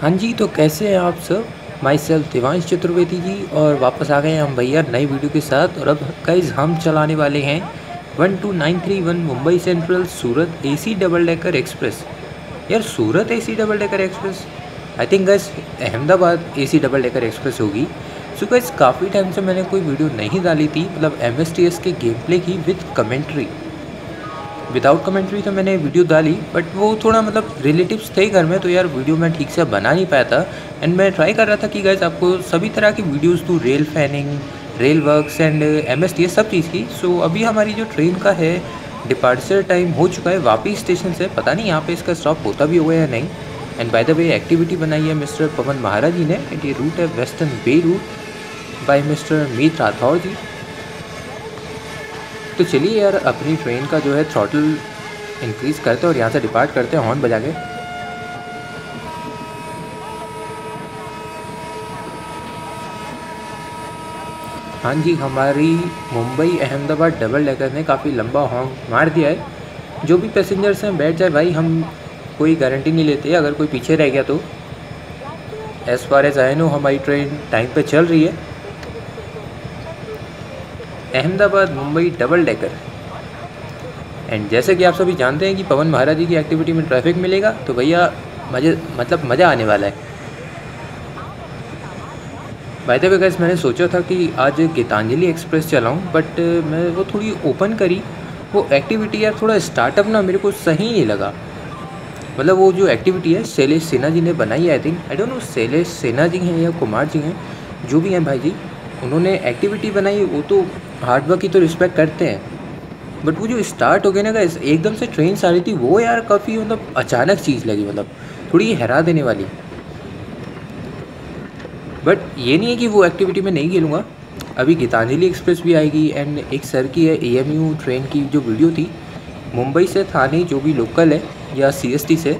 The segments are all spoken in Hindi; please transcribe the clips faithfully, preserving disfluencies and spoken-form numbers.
हाँ जी, तो कैसे हैं आप सब। माई सेल्फ देवांश चतुर्वेदी जी, और वापस आ गए हम भैया नई वीडियो के साथ। और अब गाइस हम चलाने वाले हैं one two nine three one Mumbai central Surat AC double decker express. यार Surat AC double decker express, I think guys Ahmedabad AC double decker express होगी। सो गाइस काफ़ी टाइम से मैंने कोई वीडियो नहीं डाली थी, मतलब एम एस टी एस के गेम प्ले की विथ कमेंट्री। विदाउट कमेंट्री तो मैंने वीडियो डाली, बट वो थोड़ा मतलब रिलेटिव्स थे घर में, तो यार वीडियो मैं ठीक से बना नहीं पाया था। एंड मैं ट्राई कर रहा था कि गाइस आपको सभी तरह की videos to rail fanning, rail works and MSTS सब चीज़ की। सो so, अभी हमारी जो ट्रेन का है डिपार्चर टाइम हो चुका है वापी स्टेशन से। पता नहीं यहाँ पर इसका स्टॉप होता भी होगा या नहीं। And by the way activity बनाई है मिस्टर पवन महाराज जी ने, एंड ये रूट है western bay route by mister Meet Rathore ji. तो चलिए यार अपनी ट्रेन का जो है थ्रॉटल इंक्रीज़ करते हैं और यहाँ से डिपार्ट करते हैं हॉर्न बजा के। हाँ जी, हमारी मुंबई अहमदाबाद डबल डेकर ने काफ़ी लंबा हॉर्न मार दिया है। जो भी पैसेंजर्स हैं बैठ जाए भाई, हम कोई गारंटी नहीं लेते अगर कोई पीछे रह गया तो। As far as I know हमारी ट्रेन टाइम पे चल रही है। Ahmedabad Mumbai double decker. And जैसे कि आप सभी जानते हैं कि पवन महाराज जी की एक्टिविटी में ट्रैफिक मिलेगा, तो भैया मज़े मतलब मज़ा आने वाला है। बाय द वे गाइस मैंने सोचा था कि आज गीतांजलि एक्सप्रेस चलाऊं, बट मैं वो थोड़ी ओपन करी वो एक्टिविटी, यार थोड़ा स्टार्टअप ना मेरे को सही नहीं लगा। मतलब वो जो एक्टिविटी है शैलेश सिन्हा जी ने बनाई है, I think I don't know Shailesh Sinha ji हैं या कुमार जी हैं, जो भी हैं भाई जी, उन्होंने एक्टिविटी बनाई। वो तो हार्डवर्क की तो रिस्पेक्ट करते हैं, बट वो जो स्टार्ट हो गया ना गाइस एकदम से ट्रेन आ रही थी, वो यार काफ़ी मतलब अचानक चीज़ लगी, मतलब थोड़ी हैरा देने वाली। बट ये नहीं है कि वो एक्टिविटी में नहीं खेलूँगा। अभी गीतांजलि एक्सप्रेस भी आएगी, एंड एक सर की है एएमयू ट्रेन की जो वीडियो थी मुंबई से थाने जो भी लोकल है या सीएसटी से,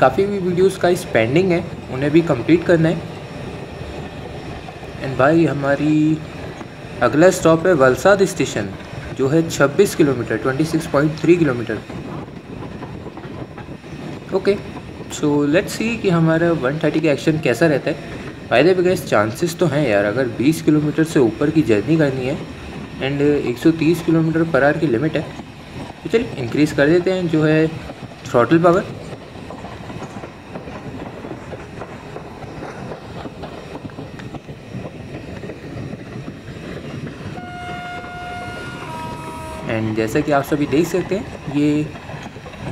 काफ़ी भी वीडियोज़ का इस पेंडिंग है, उन्हें भी कम्प्लीट करना है। एंड भाई हमारी अगला स्टॉप है वलसाद स्टेशन जो है छब्बीस किलोमीटर, छब्बीस point three kilometre. Okay so let's see कि हमारा एक तीस का एक्शन कैसा रहता है। By the way guys chances तो हैं यार, अगर बीस किलोमीटर से ऊपर की जर्नी करनी है एंड एक सौ तीस किलोमीटर पर आवर की लिमिट है। तो चलिए इंक्रीज़ कर देते हैं जो है थ्रॉटल पावर। एंड जैसा कि आप सभी देख सकते हैं ये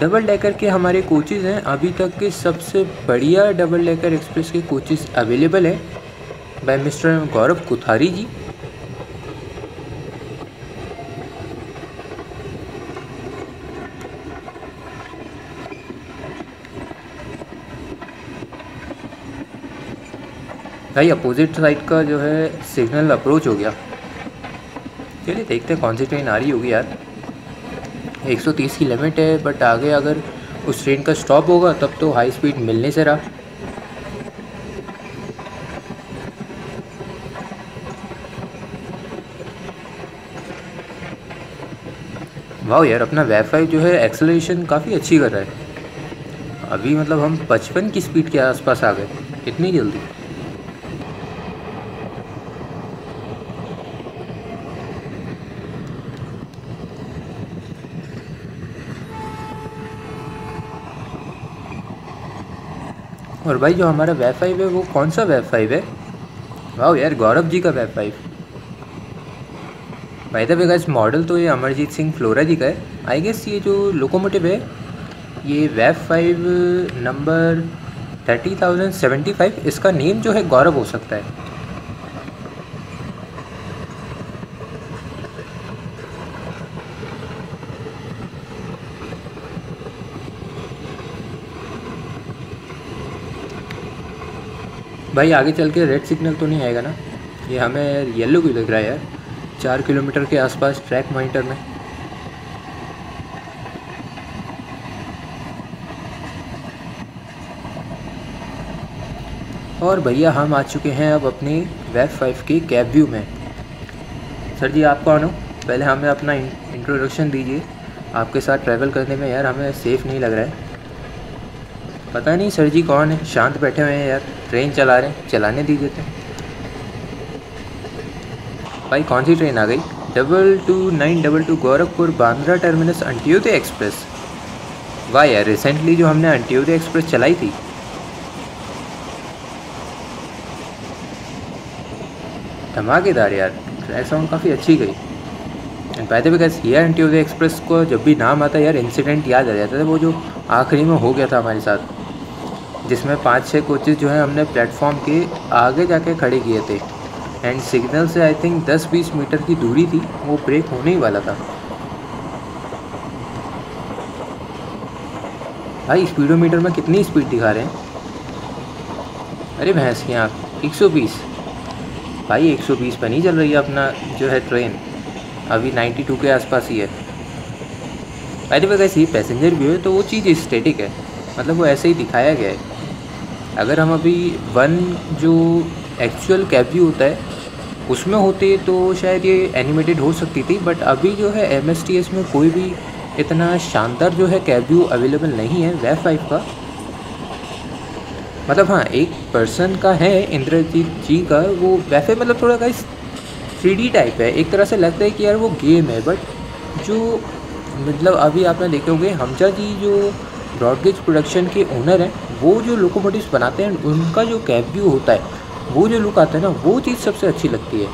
डबल डेकर के हमारे कोचेज़ हैं। अभी तक के सबसे बढ़िया डबल डेकर एक्सप्रेस के कोचेज़ अवेलेबल हैं बाय मिस्टर गौरव कोठारी जी। भाई अपोजिट साइड का जो है सिग्नल अप्रोच हो गया। चलिए देखते हैं कौन सी ट्रेन आ रही होगी। यार एक सौ तीस की लिमिट है, बट आगे अगर उस ट्रेन का स्टॉप होगा तब तो हाई स्पीड मिलने से रहा। वाह यार अपना वाईफाई जो है एक्सेलरेशन काफ़ी अच्छी कर रहा है। अभी मतलब हम पचपन की स्पीड के आसपास आ गए इतनी जल्दी। और भाई जो हमारा वाईफाई है वो कौन सा वाईफाई है? वाह यार गौरव जी का वाईफाई। भाई तब गाइस मॉडल तो ये अमरजीत सिंह फ्लोरा जी का है। आई गेस ये जो लोकोमोटिव है ये वाईफाई number thirty thousand seventy five, इसका नेम जो है गौरव हो सकता है। भाई आगे चल के रेड सिग्नल तो नहीं आएगा ना? ये हमें येलो क्यों लग रहा है यार? चार किलोमीटर के आसपास ट्रैक मॉनिटर में। और भैया हम आ चुके हैं अब अपने वेब फाइव की कैब व्यू में। सर जी आप कौन हो? पहले हमें अपना इंट्रोडक्शन दीजिए। आपके साथ ट्रैवल करने में यार हमें सेफ़ नहीं लग रहा है। पता नहीं सर जी कौन है, शांत बैठे हुए हैं यार, ट्रेन चला रहे हैं, चलाने दीजिए। तो भाई कौन सी ट्रेन आ गई? Double two nine double two Gorakhpur Bandra terminus Antyodaya express. वाह यार, रिसेंटली जो हमने अंत्योदय एक्सप्रेस चलाई थी। धमाकेदार यार, ट्रैक साउंड काफ़ी अच्छी गई। And by the way guys, ये अंत्योदय एक्सप्रेस को जब भी नाम आता यार इंसिडेंट याद आ जाता था, वो जो आखिरी में हो गया था हमारे साथ, जिसमें पाँच छः कोचेज़ जो है हमने प्लेटफॉर्म के आगे जाके खड़े किए थे। एंड सिग्नल से आई थिंक दस बीस मीटर की दूरी थी, वो ब्रेक होने ही वाला था। भाई स्पीडोमीटर में कितनी स्पीड दिखा रहे हैं? अरे भैंस की आँख, एक सौ बीस। भाई एक सौ बीस पर नहीं चल रही है अपना जो है ट्रेन, अभी बानवे के आसपास ही है। अरे भाई वैसे ही पैसेंजर भी हो तो वो चीज़ स्टैटिक है, मतलब वो ऐसे ही दिखाया गया है। अगर हम अभी वन जो एक्चुअल कैब व्यू होता है उसमें होते तो शायद ये एनिमेटेड हो सकती थी, बट अभी जो है एम एस टी एस में कोई भी इतना शानदार जो है कैब व्यू अवेलेबल नहीं है वेब फाइव का। मतलब हाँ, एक पर्सन का है इंद्रजीत जी का, वो वैसे मतलब थोड़ा गाइस थ्री डी टाइप है, एक तरह से लगता है कि यार वो गेम है। बट जो मतलब अभी आपने देखे होंगे हमजा जी जो डॉर्गेज प्रोडक्शन के ओनर हैं, वो जो लोकोमोटिव्स बनाते हैं उनका जो कैब व्यू होता है, वो जो लुक आता है ना, वो चीज़ सबसे अच्छी लगती है।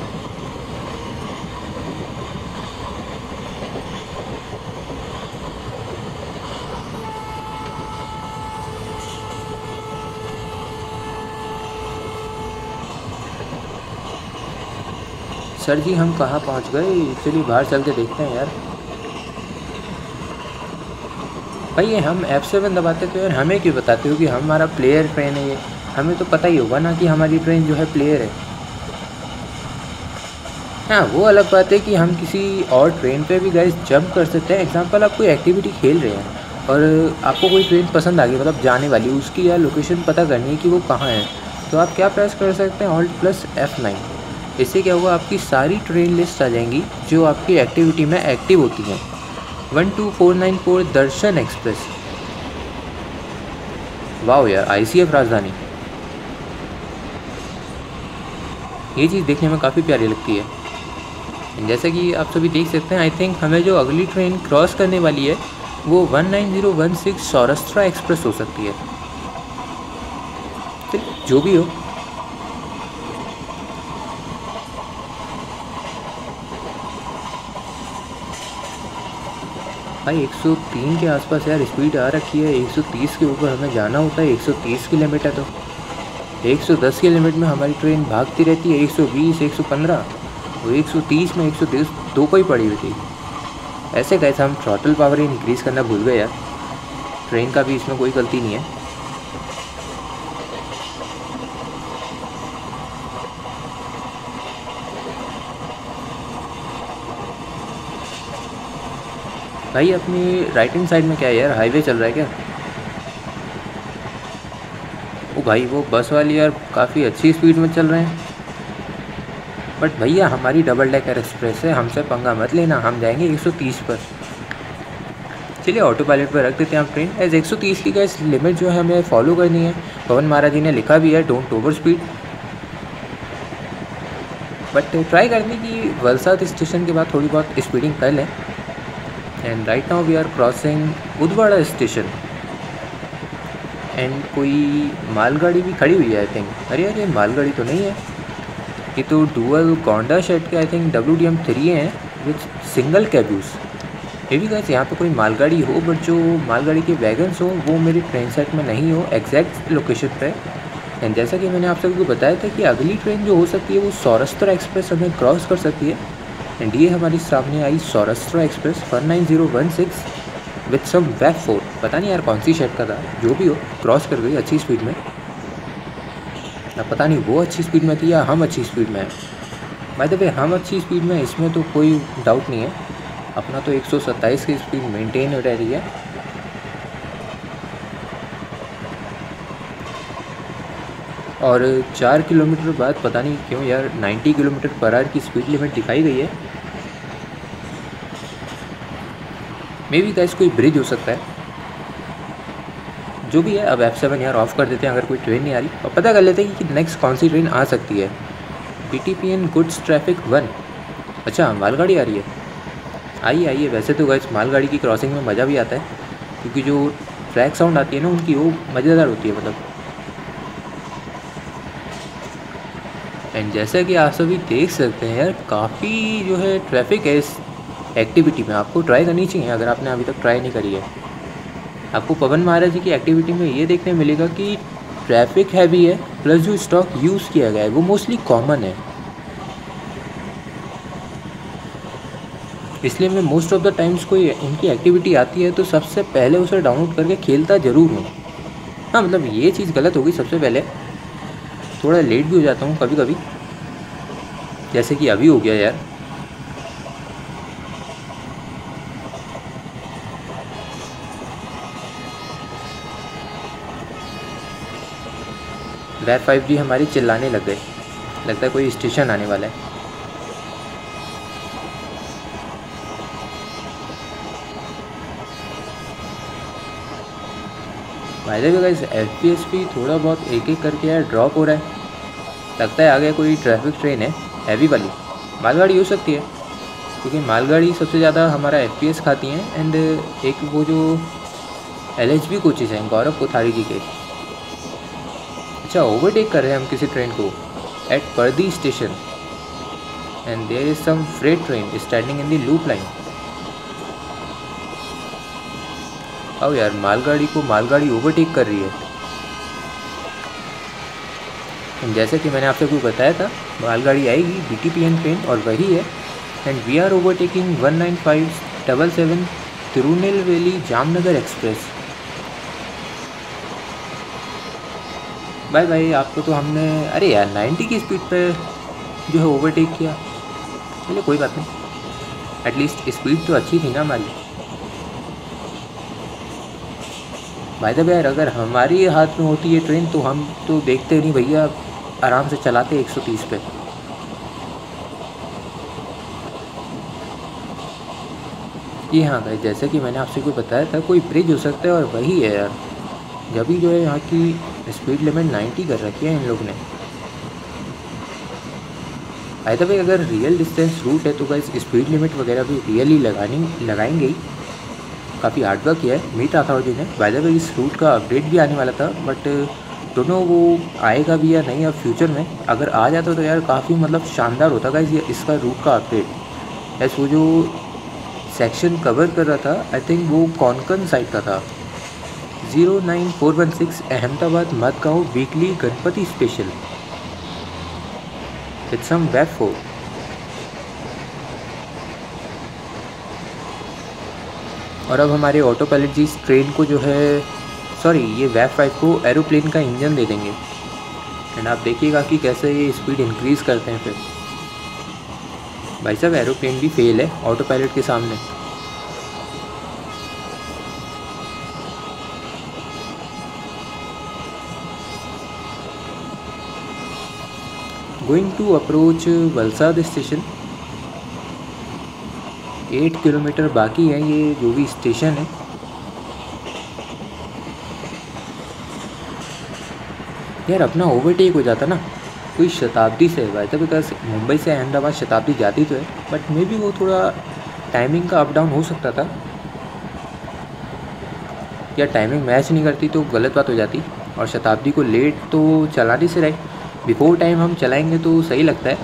सर जी हम कहाँ पहुँच गए? चलिए बाहर चल के देखते हैं यार। भाई ये हम ऐप सेवन दबाते तो यार हमें क्यों बताते हो कि हमारा प्लेयर ट्रेन है? ये हमें तो पता ही होगा ना कि हमारी ट्रेन जो है प्लेयर है। हाँ वो अलग बात है कि हम किसी और ट्रेन पे भी गाइस जंप कर सकते हैं। एग्जांपल, आप कोई एक्टिविटी खेल रहे हैं और आपको कोई ट्रेन पसंद आ गई, मतलब जाने वाली, उसकी या लोकेशन पता करनी है कि वो कहाँ है, तो आप क्या प्रेस कर सकते हैं? Alt plus F nine. इससे क्या हुआ, आपकी सारी ट्रेन लिस्ट आ जाएंगी जो आपकी एक्टिविटी में एक्टिव होती हैं। One two four nine four Darshan express. वाह यार, आई सी एफ राजधानी, ये चीज़ देखने में काफ़ी प्यारी लगती है। जैसा कि आप सभी देख सकते हैं, आई थिंक हमें जो अगली ट्रेन क्रॉस करने वाली है वो उन्नीस ज़ीरो एक छह सौराष्ट्र एक्सप्रेस हो सकती है। तो जो भी हो, भाई एक सौ तीन के आसपास यार स्पीड आ रखी है। एक सौ तीस के ऊपर हमें जाना होता है, एक सौ तीस की लिमिट है, तो एक सौ दस की लिमिट में हमारी ट्रेन भागती रहती है। एक सौ बीस, एक सौ पंद्रह और एक सौ तीस में एक सौ तीस दो को ही पड़ी हुई थी। ऐसे कैसे हम थ्रॉटल पावर इंक्रीज़ करना भूल गए यार, ट्रेन का भी इसमें कोई गलती नहीं है। भाई अपनी राइट हैंड साइड में क्या है यार, हाईवे चल रहा है क्या? भाई वो बस वाली यार काफ़ी अच्छी स्पीड में चल रहे हैं। बट भैया हमारी डबल डेकर एक्सप्रेस है, हमसे पंगा मत लेना, हम जाएंगे एक सौ तीस पर। चलिए ऑटो पायलट पर रख देते हैं आप ट्रेन। एज एक सौ तीस की गैस लिमिट जो है हमें फॉलो करनी है। पवन महाराज जी ने लिखा भी है don't over speed. But try करने की वलसाद स्टेशन के बाद थोड़ी बहुत स्पीडिंग कर लें। And right now we are crossing Udvada station. And कोई मालगाड़ी भी खड़ी हुई है आई थिंक। अरे यार ये मालगाड़ी तो नहीं है, ये तो डुअल गोंडा शेड के I think W D M three हैं विच सिंगल कैब्यूज़। ये भी गाइस यहाँ पे कोई मालगाड़ी हो, बट जो मालगाड़ी के वैगन्स हो वो मेरे ट्रेन सेट में नहीं हो एग्जैक्ट लोकेशन पे। एंड जैसा कि मैंने आप सबको बताया था कि अगली ट्रेन जो हो सकती है वो सौराष्ट्र एक्सप्रेस हमें क्रॉस कर सकती है। एंड ये हमारी सामने आई Saurashtra express one nine zero one six with some वेब फोर। पता नहीं यार कौन सी शेड का था, जो भी हो क्रॉस कर गई अच्छी स्पीड में। अब पता नहीं वो अच्छी स्पीड में थी या हम अच्छी स्पीड में हैं। बाय द वे हम अच्छी स्पीड में, इसमें तो कोई डाउट नहीं है, अपना तो एक सौ सत्ताईस की स्पीड मेंटेन हो रही है। और चार किलोमीटर बाद पता नहीं क्यों यार नब्बे किलोमीटर पर आवर की स्पीड लिमिट दिखाई गई है। मे बी गाइस कोई ब्रिज हो सकता है। जो भी है, अब एफ सेवन यार ऑफ़ कर देते हैं अगर कोई ट्रेन नहीं आ रही, और पता कर लेते हैं कि नेक्स्ट कौन सी ट्रेन आ सकती है। B T P N goods traffic one, अच्छा मालगाड़ी आ रही है, आइए आइए। वैसे तो गाइस मालगाड़ी की क्रॉसिंग में मज़ा भी आता है, क्योंकि जो ट्रैक साउंड आती है ना उनकी, वो मज़ेदार होती है मतलब। एंड जैसा कि आप सभी देख सकते हैं यार, काफ़ी जो है ट्रैफिक है इस एक्टिविटी में। आपको ट्राई करनी चाहिए अगर आपने अभी तक ट्राई नहीं करी है। आपको पवन महाराज जी की एक्टिविटी में ये देखने मिलेगा कि ट्रैफिक हैवी है, प्लस जो स्टॉक यूज़ किया गया है वो मोस्टली कॉमन है, इसलिए मैं मोस्ट ऑफ द टाइम्स कोई इनकी एक्टिविटी आती है तो सबसे पहले उसे डाउनलोड करके खेलता ज़रूर हूँ। हाँ मतलब ये चीज़ गलत होगी, सबसे पहले थोड़ा लेट भी हो जाता हूँ कभी कभी, जैसे कि अभी हो गया यार। बैर फाइव जी हमारी चिल्लाने लग गए, लगता है कोई स्टेशन आने वाला है। भाई देखो guys, F P S P थोड़ा बहुत एक एक करके यार ड्रॉप हो रहा है, लगता है आगे कोई ट्रैफिक ट्रेन है हैवी वाली। मालगाड़ी हो सकती है, क्योंकि मालगाड़ी सबसे ज़्यादा हमारा एफ पी एस खाती हैं। एंड एक वो जो एल एच बी कोचेज हैं गौरव कोठारी जी के, अच्छा ओवरटेक कर रहे हैं हम किसी ट्रेन को at Pardi station. And there is some freight train standing in the loop line. अब यार मालगाड़ी को मालगाड़ी ओवरटेक कर रही है। जैसे कि मैंने आपसे को बताया था, मालगाड़ी आएगी बीटीपीएन ट्रेन, और वही है। And we are overtaking one nine five double seven Tirunelveli Jamnagar express. भाई भाई आपको तो हमने, अरे यार नाइन्टी की स्पीड पे जो है ओवरटेक किया, चलिए कोई बात नहीं, एटलीस्ट स्पीड तो अच्छी थी ना हमारी। भाई साहब यार अगर हमारी हाथ में होती है ट्रेन तो हम तो देखते नहीं भैया, आराम से चलाते एक सौ तीस पे। ये हाँ भाई, जैसे कि मैंने आपसे कोई बताया था, कोई ब्रिज हो सकता है, और वही है यार। जब भी जो है यहाँ की स्पीड लिमिट नब्बे कर रखी है इन लोग ने। भाई साहब अगर रियल डिस्टेंस रूट है तो गाइस स्पीड लिमिट वगैरह भी रियली लगानी लगाएंगे ही। काफ़ी हार्ड वर्क किया है मीत राठौर जी ने। बाय द वे इस रूट का अपडेट भी आने वाला था, बट दोनों वो आएगा भी या नहीं अब फ्यूचर में, अगर आ जाता तो यार काफ़ी मतलब शानदार होता गाइस ये इसका रूट का अपडेट। ऐसे वो जो सेक्शन कवर कर रहा था, आई थिंक वो कोंकण साइड का था, zero nine four one six Ahmedabad Madgaon weekly Ganpati special with some वेब फोर। और अब हमारे ऑटो पायलट जी इस ट्रेन को जो है, सॉरी ये वेब फाइव को एरोप्लेन का इंजन दे देंगे। एंड आप देखिएगा कि कैसे ये स्पीड इंक्रीज़ करते हैं फिर। भाई साहब एरोप्लेन भी फेल है ऑटो पायलट के सामने। Going to approach Valsad station, eight kilometre बाकी है ये जो भी स्टेशन है। यार अपना ओवरटेक हो जाता ना कोई शताब्दी से, वैसे बिकॉज मुंबई से अहमदाबाद शताब्दी जाती तो है, बट मे बी वो थोड़ा टाइमिंग का अप डाउन हो सकता था, या टाइमिंग मैच नहीं करती तो गलत बात हो जाती। और शताब्दी को लेट तो चलाने से रहे, बिफोर टाइम हम चलाएंगे तो सही लगता है।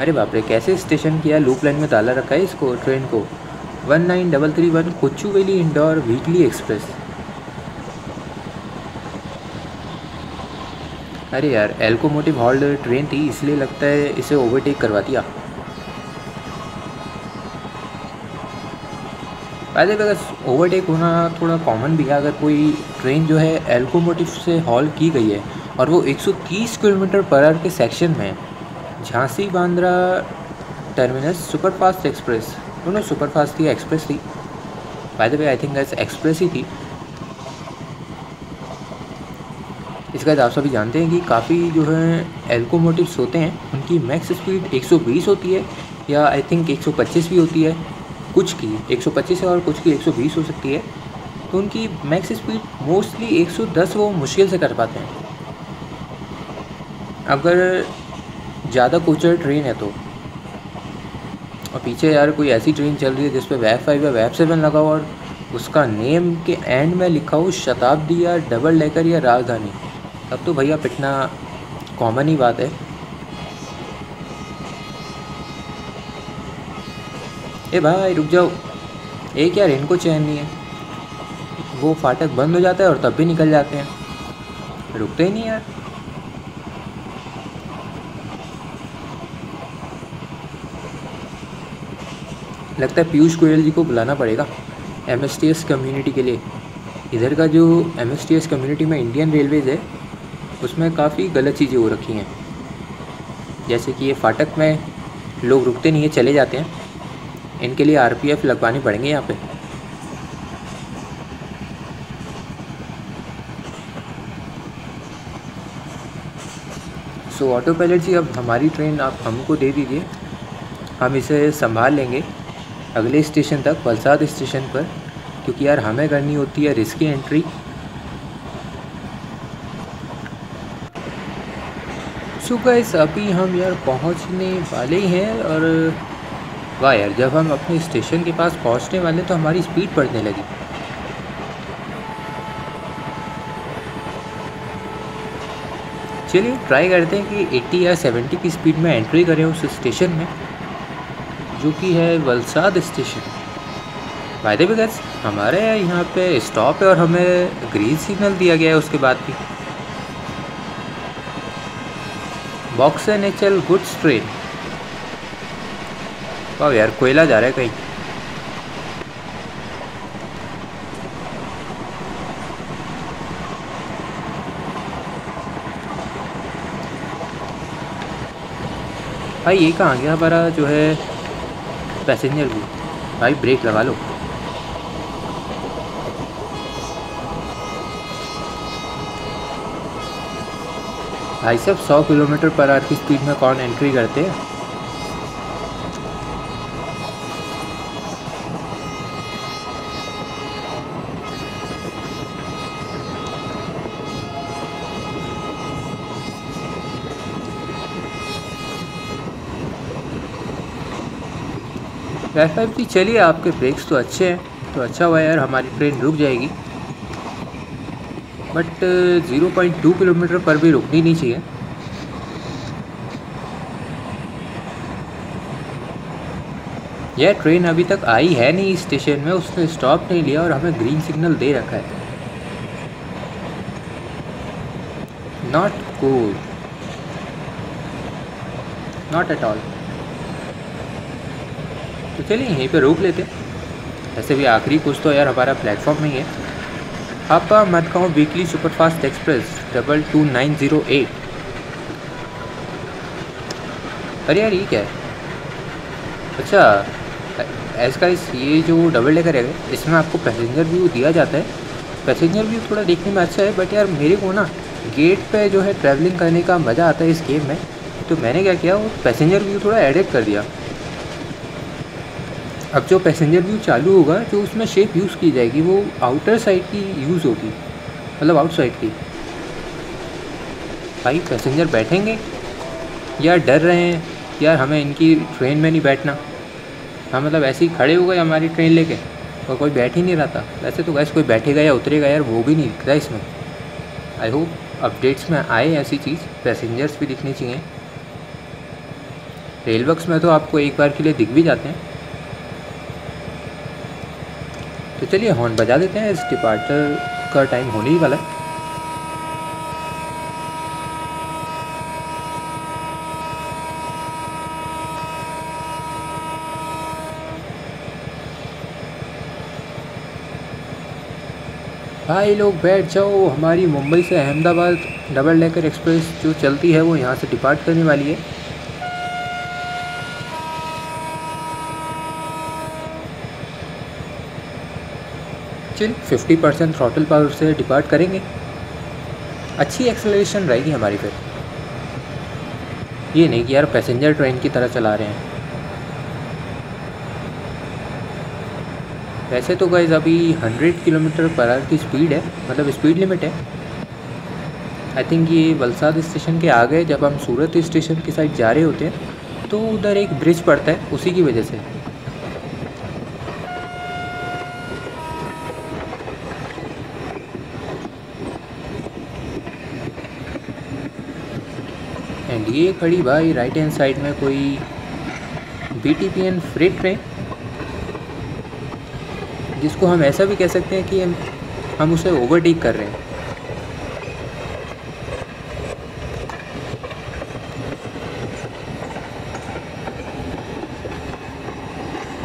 अरे बाप रे, कैसे स्टेशन किया, लूप लाइन में डाला रखा है इसको ट्रेन को। One nine double three one Kochuveli Indore weekly express. अरे यार एल्कोमोटिव हॉल्ड ट्रेन थी, इसलिए लगता है इसे ओवरटेक करवा दिया। अरे अगर ओवरटेक होना थोड़ा कॉमन भी है अगर कोई ट्रेन जो है एल्कोमोटिव से हॉल की गई है, और वो एक सौ तीस किलोमीटर पर आवर के सेक्शन में है। Jhansi Bandra terminus superfast express, दोनों सुपरफास्ट थी एक्सप्रेस थी, by the way I think guys express ही थी। इसका आप सभी जानते हैं कि काफ़ी जो है एल्कोमोटिव्स होते हैं उनकी मैक्स स्पीड एक सौ बीस होती है, या आई थिंक एक सौ पच्चीस भी होती है, कुछ की एक सौ पच्चीस है और कुछ की एक सौ बीस हो सकती है। तो उनकी मैक्स स्पीड मोस्टली एक सौ दस वो मुश्किल से कर पाते हैं अगर ज़्यादा कोचर ट्रेन है तो। और पीछे यार कोई ऐसी ट्रेन चल रही है जिस पर वैफ फाइव या वैफ सेवन लगा हो और उसका नेम के एंड में लिखा हो शताब्दी या डबल डेकर या राजधानी, तब तो भैया पिटना कॉमन ही बात है। ए भाई रुक जाओ, एक यार इनको चैन नहीं है, वो फाटक बंद हो जाता है और तब भी निकल जाते हैं, रुकते ही नहीं यार। लगता है पीयूष गोयल जी को बुलाना पड़ेगा एमएसटीएस कम्युनिटी के लिए। इधर का जो एमएसटीएस कम्युनिटी में इंडियन रेलवेज़ है उसमें काफ़ी गलत चीज़ें हो रखी हैं, जैसे कि ये फाटक में लोग रुकते नहीं है, चले जाते हैं। इनके लिए आरपीएफ लगवाने पड़ेंगे यहाँ पे। सो ऑटो पायलट जी अब हमारी ट्रेन आप हमको दे दीजिए, हम इसे संभाल लेंगे अगले स्टेशन तक, वलसाद स्टेशन पर, क्योंकि यार हमें करनी होती है रिस्की एंट्री। सो गाइस अभी हम यार पहुँचने वाले ही हैं और वाह यार जब हम अपने स्टेशन के पास पहुंचने वाले तो हमारी स्पीड बढ़ने लगी। चलिए ट्राई करते हैं कि अस्सी या सत्तर की स्पीड में एंट्री करें उस स्टेशन में जो कि है Valsad station. By the way guys हमारे यहाँ पे स्टॉप है और हमें ग्रीन सिग्नल दिया गया है। उसके बाद भी box and H L goods train. वाह यार कोयला जा रहा है कहीं। भाई ये कहाँ गया हमारा जो है पैसेंजर भी। भाई ब्रेक लगा लो। भाई साहब सौ किलोमीटर पर आवर की स्पीड में कौन एंट्री करते हैं। वैफ की चलिए आपके ब्रेक्स तो अच्छे हैं, तो अच्छा हुआ यार हमारी ट्रेन रुक जाएगी, but zero point two kilometre पर भी रुकनी नहीं चाहिए। यह ट्रेन अभी तक आई है नहीं इस स्टेशन में, उसने स्टॉप नहीं लिया और हमें ग्रीन सिग्नल दे रखा है। Not cool, not at all. तो चलिए यहीं पे रोक लेते हैं, ऐसे भी आखिरी कुछ तो यार हमारा प्लेटफॉर्म में ही है। आपका Madgaon weekly superfast express double two nine zero eight. अरे यार ये क्या है? अच्छा ऐसा इस ये जो डबल डेकर है इसमें आपको पैसेंजर व्यू दिया जाता है। पैसेंजर व्यू थोड़ा देखने में अच्छा है, बट यार मेरे को ना गेट पे जो है ट्रैवलिंग करने का मज़ा आता है इस गेम में, तो मैंने क्या किया वो पैसेंजर व्यू थोड़ा एडिट कर दिया। अब जो पैसेंजर व्यू चालू होगा जो उसमें शेप यूज़ की जाएगी वो आउटर साइड की यूज़ होगी, मतलब आउटसाइड की। भाई पैसेंजर बैठेंगे या डर रहे हैं यार हमें इनकी ट्रेन में नहीं बैठना। हाँ मतलब ऐसे ही खड़े हो गए हमारी ट्रेन लेके और कोई बैठ ही नहीं रहा था। वैसे तो गैस कोई बैठेगा या उतरेगा यार वो भी नहीं दिखता इसमें। आई होप अपडेट्स में आए ऐसी चीज़, पैसेंजर्स भी दिखनी चाहिए। रेलवर्क्स में तो आपको एक बार के लिए दिख भी जाते हैं। तो चलिए हॉर्न बजा देते हैं, इस डिपार्चर का टाइम होने ही वाला है। भाई लोग बैठ जाओ, हमारी मुंबई से अहमदाबाद डबल डेकर एक्सप्रेस जो चलती है वो यहाँ से डिपार्ट करने वाली है। फिफ्टी परसेंट थ्रॉटल पावर से डिपार्ट करेंगे, अच्छी एक्सेलरेशन रहेगी हमारी। फिर ये नहीं कि यार पैसेंजर ट्रेन की तरह चला रहे हैं। वैसे तो गाइज़ अभी हंड्रेड किलोमीटर पर आवर की स्पीड है, मतलब स्पीड लिमिट है। आई थिंक ये वलसाद स्टेशन के आगे जब हम सूरत स्टेशन की साइड जा रहे होते हैं तो उधर एक ब्रिज पड़ता है, उसी की वजह से। एंड ये खड़ी भाई राइट हैंड साइड में कोई बीटीपीएन फ्रेट ट्रेन, जिसको हम ऐसा भी कह सकते हैं कि हम हम उसे ओवरटेक कर रहे हैं।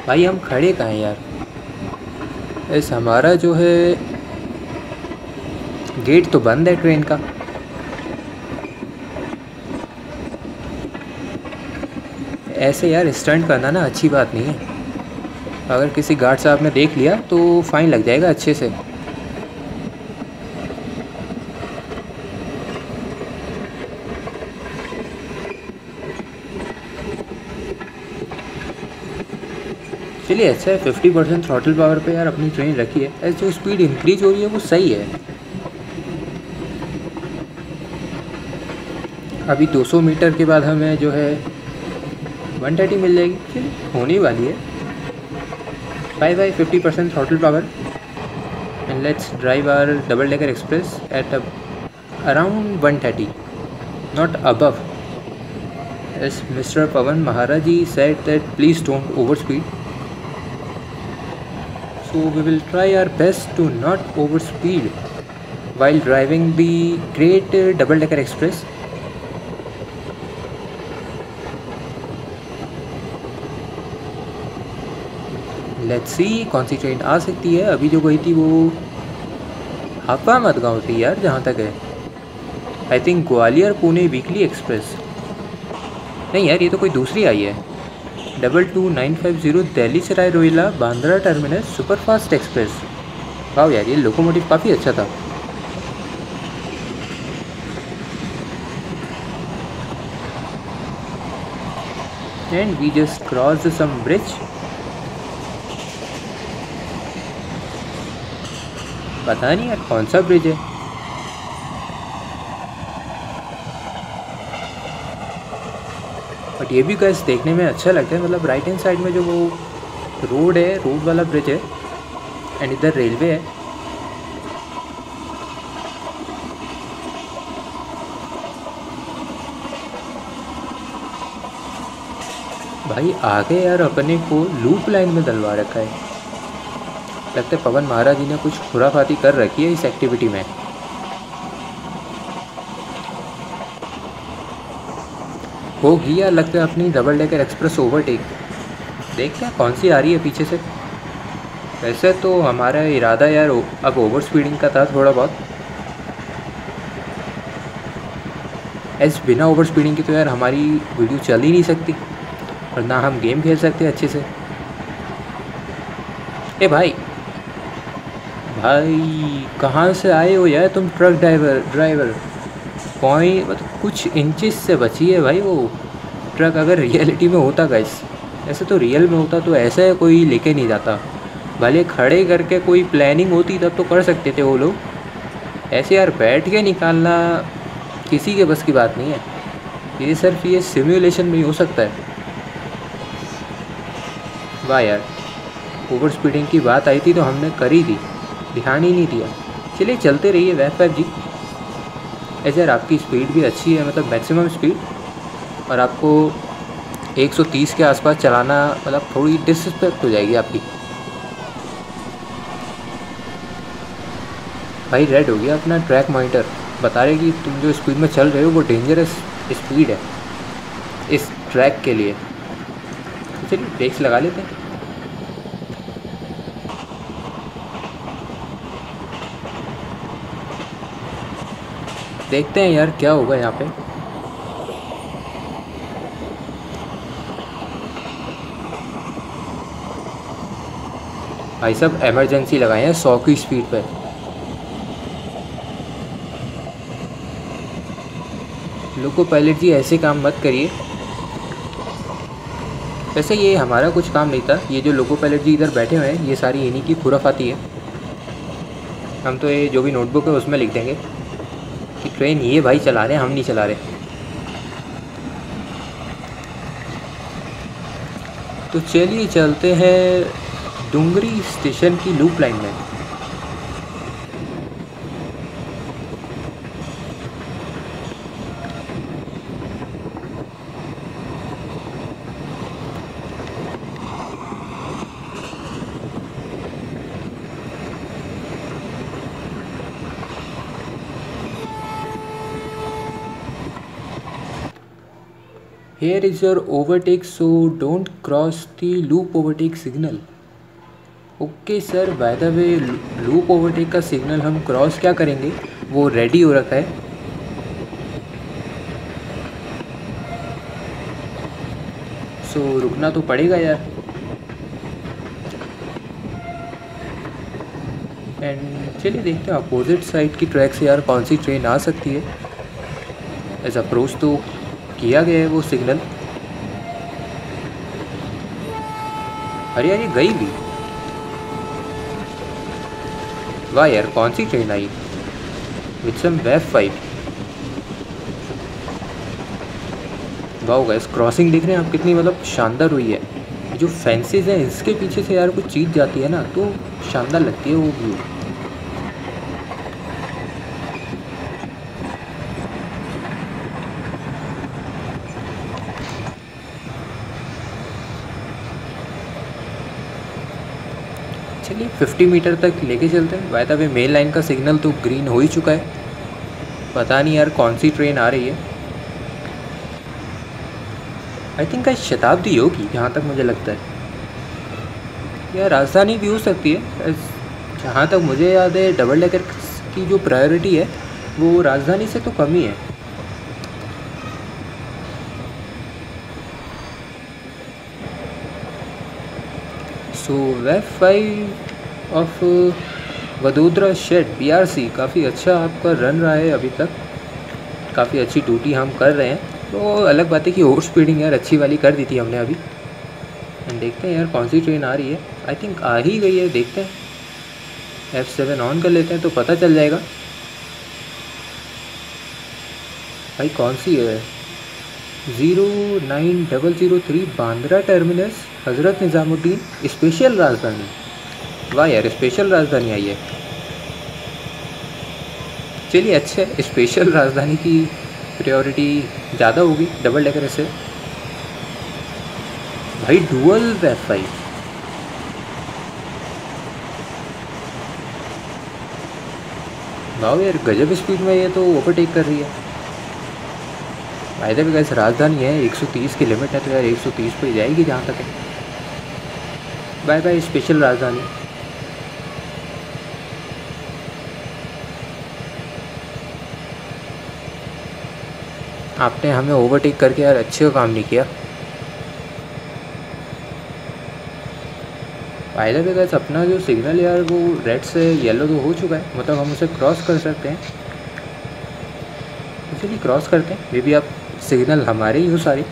भाई हम खड़े कहाँ हैं यार? इस हमारा जो है गेट तो बंद है ट्रेन का। ऐसे यार स्टंट करना ना अच्छी बात नहीं है, अगर किसी गार्ड साहब ने देख लिया तो फाइन लग जाएगा अच्छे से। चलिए अच्छा है, फिफ्टी परसेंट थ्रॉटल पावर पे यार अपनी ट्रेन रखी है। ऐसे जो स्पीड इंक्रीज हो रही है वो सही है। अभी दो सौ मीटर के बाद हमें जो है एक सौ तीस मिल जाएगी, चलिए होने वाली है। Bye bye fifty percent throttle power and let's drive our double decker express at around one thirty, not above. As mister Pawan Maharaj ji said that please don't over speed, so we will try our best to not over speed while driving the great double decker express. Let's see कौन सी ट्रेन आ सकती है। अभी जो गई थी वो हापा मदगांव थी यार, जहाँ तक है। I think Gwalior Pune weekly express, नहीं यार ये तो कोई दूसरी आई है। Double two nine five zero Delhi Sarai Rohilla Bandra terminus superfast express. वाह यार ये लोकोमोटिव काफ़ी अच्छा था। And we just cross some bridge, पता नहीं यार कौन सा ब्रिज है। बट ये भी गाइस देखने में अच्छा लगता है, मतलब राइट हैंड साइड में जो वो रोड है, रोड वाला ब्रिज है। एंड इधर रेलवे है। भाई आगे यार अपने को लूप लाइन में डलवा रखा है, लगता है पवन महाराज जी ने कुछ खुराफाती कर रखी है इस एक्टिविटी में। होगी या लगता है अपनी डबल डेकर एक्सप्रेस ओवरटेक। देखते हैं कौन सी आ रही है पीछे से। वैसे तो हमारा इरादा यार अब ओवर स्पीडिंग का था थोड़ा बहुत, ऐसे बिना ओवर स्पीडिंग की तो यार हमारी वीडियो चल ही नहीं सकती और ना हम गेम खेल सकते अच्छे से। ए भाई भाई कहाँ से आए हो यार तुम? ट्रक ड्राइवर ड्राइवर पॉइंट मतलब कुछ इंचेस से बची है भाई वो ट्रक। अगर रियलिटी में होता गाइस, ऐसे तो रियल में होता तो ऐसा है कोई लेके नहीं जाता, भले खड़े करके कोई प्लानिंग होती तब तो कर सकते थे वो लोग। ऐसे यार बैठ के निकालना किसी के बस की बात नहीं है, ये सिर्फ ये सिमुलेशन में ही हो सकता है। वाह यार ओवर स्पीडिंग की बात आई थी तो हमने करी थी, ध्यान ही नहीं दिया। चलिए चलते रहिए वैफ जी, ऐसे यार आपकी स्पीड भी अच्छी है, मतलब मैक्सिमम स्पीड, और आपको एक सौ तीस के आसपास चलाना मतलब थोड़ी डिसरिस्पेक्ट हो जाएगी आपकी। भाई रेड हो गया अपना ट्रैक मॉनिटर, बता रहे कि तुम जो स्पीड में चल रहे हो वो डेंजरस स्पीड है इस ट्रैक के लिए। तो चलिए ब्रेक्स लगा लेते हैं। देखते हैं यार क्या होगा यहाँ पे। भाई सब इमरजेंसी लगाए हैं सौ की स्पीड पे। लोको पायलट जी ऐसे काम मत करिए। वैसे ये हमारा कुछ काम नहीं था, ये जो लोको पायलट जी इधर बैठे हुए हैं ये सारी इन्हीं की खुराफाती है। हम तो ये जो भी नोटबुक है उसमें लिख देंगे कि ट्रेन ये भाई चला रहे हैं, हम नहीं चला रहे। तो चलिए चलते हैं डुंगरी स्टेशन की लूप लाइन में। Here is your overtake, so don't cross the loop overtake signal. Okay sir, by the way loop overtake का सिग्नल हम क्रॉस क्या करेंगे, वो रेडी हो रखा है। सो so, रुकना तो पड़ेगा यार। एंड चलिए देखते हैं अपोजिट साइड की ट्रैक से यार कौन सी ट्रेन आ सकती है। ऐसा अप्रोच तो किया गया है वो सिग्नल। अरे यार ये गई भी। वाह यार कौन सी ट्रेन आई, विचम वेफ फाइव। वाह गाइस, क्रॉसिंग देख रहे हैं आप कितनी मतलब शानदार हुई है। जो फैंसीज हैं इसके पीछे से यार कुछ चीज जाती है ना तो शानदार लगती है वो व्यू। चलिए पचास मीटर तक लेके चलते हैं। By the way main line का सिग्नल तो ग्रीन हो ही चुका है, पता नहीं यार कौन सी ट्रेन आ रही है। आई थिंक आज शताब्दी होगी जहाँ तक मुझे लगता है, या राजधानी भी हो सकती है। जहाँ तक मुझे याद है डबल डेकर की जो प्रायोरिटी है वो राजधानी से तो कम ही है। सो वेब five of Vadodara shed B R C काफ़ी अच्छा आपका रन रहा है अभी तक, काफ़ी अच्छी ड्यूटी हम कर रहे हैं। तो अलग बात है कि ओवर स्पीडिंग यार अच्छी वाली कर दी थी हमने अभी। एंड देखते हैं यार कौन सी ट्रेन आ रही है। आई थिंक आ ही गई है, देखते हैं। एफ़ सेवन ऑन कर लेते हैं तो पता चल जाएगा भाई कौन सी है। Zero nine double zero three, Bandra terminus, Hazrat Nizamuddin, special राजधानी। वाह यार स्पेशल राजधानी आई है। चलिए अच्छा है, स्पेशल राजधानी की प्रायोरिटी ज़्यादा होगी डबल डेकर से। भाई डुअल वेबसाइट वाह यार गजब स्पीड में ये तो ओवरटेक कर रही है। फायदा भी गैस राजधानी है, एक सौ तीस की लिमिट है तो यार एक सौ तीस पे जाएगी जहाँ तक है। बाय बाय स्पेशल राजधानी। आपने हमें ओवरटेक करके यार अच्छे काम नहीं किया। फायदा भी गैस अपना जो सिग्नल यार वो रेड से येलो तो हो चुका है, मतलब हम उसे क्रॉस कर सकते हैं। चलिए क्रॉस करते हैं, मे बी आप सिग्नल हमारे ही हो सारे।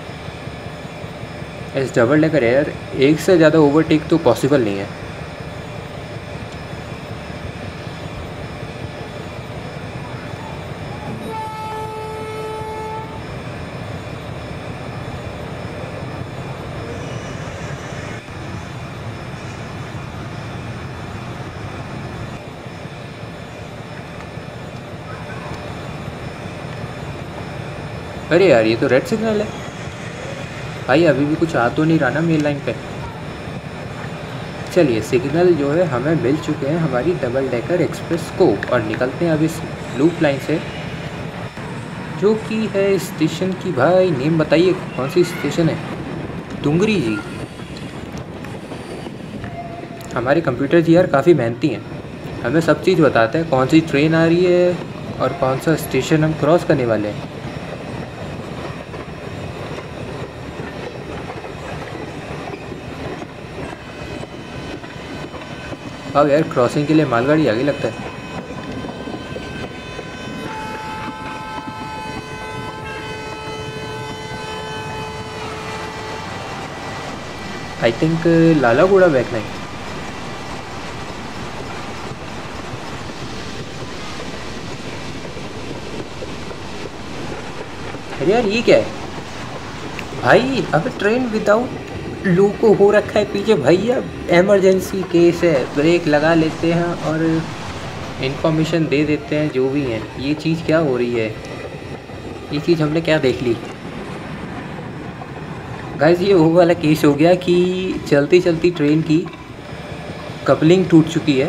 एस डबल डेकर यार एक से ज़्यादा ओवरटेक तो पॉसिबल नहीं है। अरे यार ये तो रेड सिग्नल है भाई, अभी भी कुछ आ तो नहीं रहा ना मेन लाइन पे। चलिए सिग्नल जो है हमें मिल चुके हैं हमारी डबल डेकर एक्सप्रेस को, और निकलते हैं अब इस लूप लाइन से जो कि है स्टेशन की। भाई नेम बताइए कौन सी स्टेशन है। डुंगरी जी, हमारे कंप्यूटर जी यार काफ़ी मेहनती हैं, हमें सब चीज़ बताते हैं कौन सी ट्रेन आ रही है और कौन सा स्टेशन हम क्रॉस करने वाले हैं। अब यार क्रॉसिंग के लिए मालगाड़ी आगे लगता है। I think Lalaguda back line. अरे यार ये क्या है भाई, अब ट्रेन विदाउट लोको हो रखा है पीछे। भैया एमरजेंसी केस है, ब्रेक लगा लेते हैं और इन्फॉर्मेशन दे देते हैं जो भी हैं। ये चीज़ क्या हो रही है, ये चीज़ हमने क्या देख ली गाइस। ये वो वाला केस हो गया कि चलती चलती ट्रेन की कपलिंग टूट चुकी है।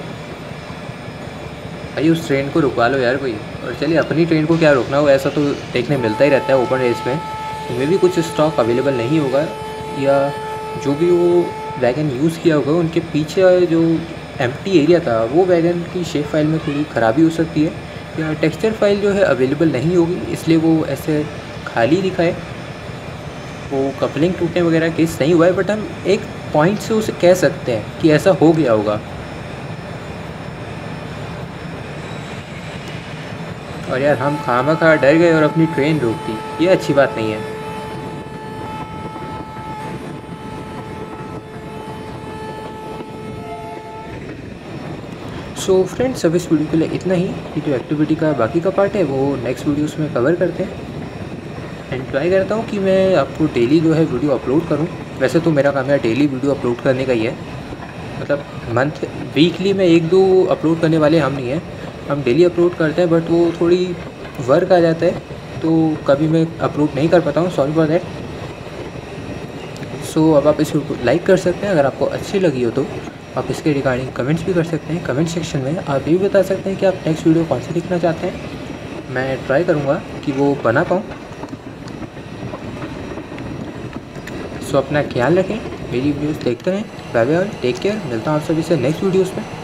भाई उस ट्रेन को रुका लो यार कोई, और चलिए अपनी ट्रेन को क्या रोकना हो, ऐसा तो देखने मिलता ही रहता है ओपन रेस में। उनमें भी कुछ स्टॉक अवेलेबल नहीं होगा, या जो भी वो वैगन यूज़ किया होगा उनके पीछे जो एम्प्टी एरिया था वो वैगन की शेप फाइल में थोड़ी ख़राबी हो सकती है, या टेक्सचर फाइल जो है अवेलेबल नहीं होगी इसलिए वो ऐसे खाली दिखाए। वो कपलिंग टूटने वगैरह केस नहीं हुआ है, बट हम एक पॉइंट से उसे कह सकते हैं कि ऐसा हो गया होगा। और यार हम खामा खा डर गए और अपनी ट्रेन रोक दी, ये अच्छी बात नहीं है। सो so फ्रेंड्स, अब इस वीडियो के लिए इतना ही। ये जो एक्टिविटी का बाकी का पार्ट है वो नेक्स्ट वीडियोस में कवर करते हैं। एंड ट्राई करता हूँ कि मैं आपको डेली जो है वीडियो अपलोड करूँ। वैसे तो मेरा काम है डेली वीडियो अपलोड करने का ही है, मतलब मंथ वीकली में एक दो अपलोड करने वाले हम नहीं हैं, हम डेली अपलोड करते हैं। बट वो थोड़ी वर्क आ जाता है तो कभी मैं अपलोड नहीं कर पाता हूँ, सॉरी फॉर दैट। सो अब आप इसको लाइक कर सकते हैं अगर आपको अच्छी लगी हो तो। आप इसके रिगार्डिंग कमेंट्स भी कर सकते हैं, कमेंट सेक्शन में आप ये भी बता सकते हैं कि आप नेक्स्ट वीडियो कौन सी देखना चाहते हैं। मैं ट्राई करूँगा कि वो बना पाऊँ। सो so, अपना ख्याल रखें, मेरी वीडियोस देखते रहें। बाय बाय, टेक केयर, मिलता हूँ आप सभी से नेक्स्ट वीडियोस में।